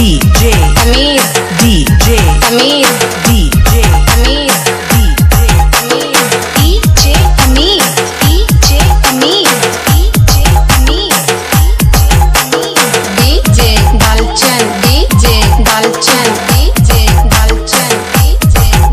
DJ Amir, DJ Amir, DJ Amir, DJ Amir, DJ Amir, DJ Amir, DJ Amir, DJ Balchan, DJ Balchan, DJ Balchan, DJ Amir.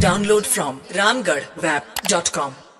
Download from ramgarhwap.com.